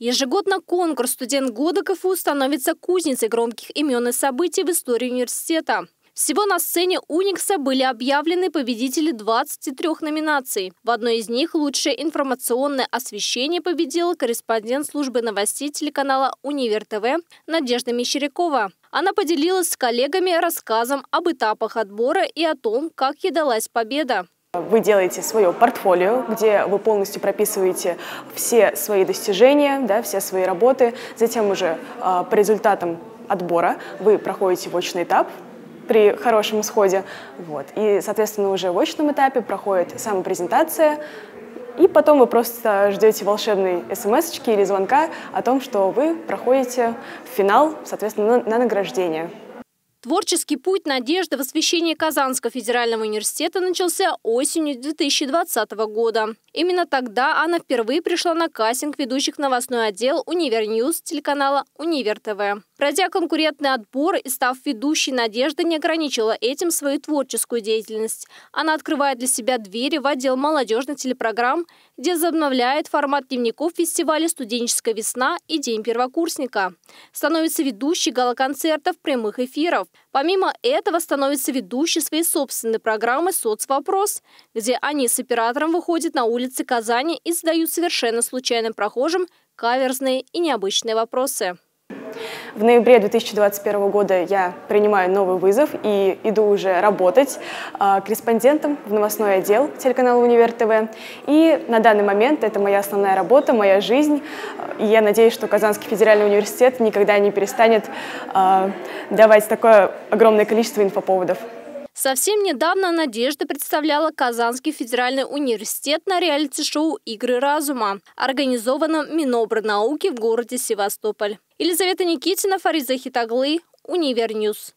Ежегодно конкурс «Студент года КФУ» становится кузницей громких имен и событий в истории университета. Всего на сцене «Уникса» были объявлены победители 23 номинаций. В одной из них лучшее информационное освещение победила корреспондент службы новостей телеканала «Универ ТВ» Надежда Мещерякова. Она поделилась с коллегами рассказом об этапах отбора и о том, как ей далась победа. Вы делаете свое портфолио, где вы полностью прописываете все свои достижения, все свои работы. Затем уже по результатам отбора вы проходите очный этап при хорошем исходе. И, соответственно, уже в очном этапе проходит самопрезентация. И потом вы просто ждете волшебной смс-очки или звонка о том, что вы проходите финал, соответственно, на награждение. Творческий путь Надежды в освещении Казанского федерального университета начался осенью 2020 года. Именно тогда она впервые пришла на кастинг ведущих в новостной отдел «Универ Ньюс» телеканала «Универ ТВ». Пройдя конкурентный отбор и став ведущей, Надежда не ограничила этим свою творческую деятельность. Она открывает для себя двери в отдел молодежных телепрограмм, где возобновляет формат дневников фестиваля «Студенческая весна» и «День первокурсника». Становится ведущей гала-концертов, прямых эфиров. Помимо этого становится ведущей своей собственной программы «Соцвопрос», где они с оператором выходят на улицы Казани и задают совершенно случайным прохожим каверзные и необычные вопросы. В ноябре 2021 года я принимаю новый вызов и иду уже работать корреспондентом в новостной отдел телеканала «Универ ТВ». И на данный момент это моя основная работа, моя жизнь. И я надеюсь, что Казанский федеральный университет никогда не перестанет давать такое огромное количество инфоповодов. Совсем недавно Надежда представляла Казанский федеральный университет на реалити-шоу «Игры разума», организованном Минобрнауки в городе Севастополь. Елизавета Никитина, Фариза Хитаглы, Универ Ньюс.